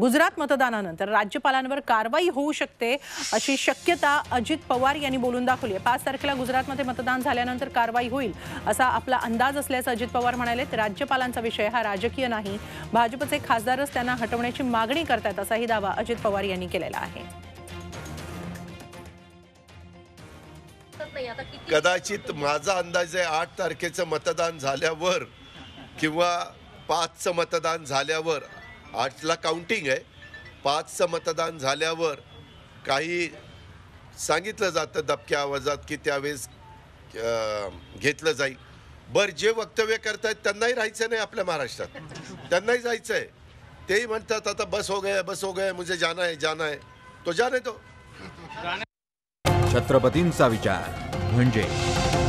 गुजरात मतदानानंतर राज्यपालांवर कारवाई होऊ शकते अशी शक्यता अजित पवार यांनी बोलून दाखवली आहे। 5 तारखेला गुजरातमध्ये मतदान झाल्यानंतर कारवाई होईल असा आपला अंदाज असल्याचं अजित पवार म्हणाले। राज्यपालांचा विषय हा राजकीय नाही, भाजपचे खासदारच त्यांना हटवण्याची मागणी करतात असाही दावा अजित पवार यांनी केलेला आहे। कदाचित माझा अंदाज आहे 8 तारखेचं मतदान झाल्यावर किंवा 5चं मतदान झाल्यावर, 8ला काउंटिंग आहे, 5चं मतदान झाल्यावर काही सांगितलं जातं दबक्या आवाजात की त्यावेळेस घेतलं जाईल। बर, जे वक्तव्य करतायत त्यांनाही राहायचं नाही आपल्या महाराष्ट्रात, त्यांनाही जायचं आहे। तेही म्हणतात आता बस हो गया, मुझे जाना है, तो जाने दो। छत्रपतींचा विचार म्हणजे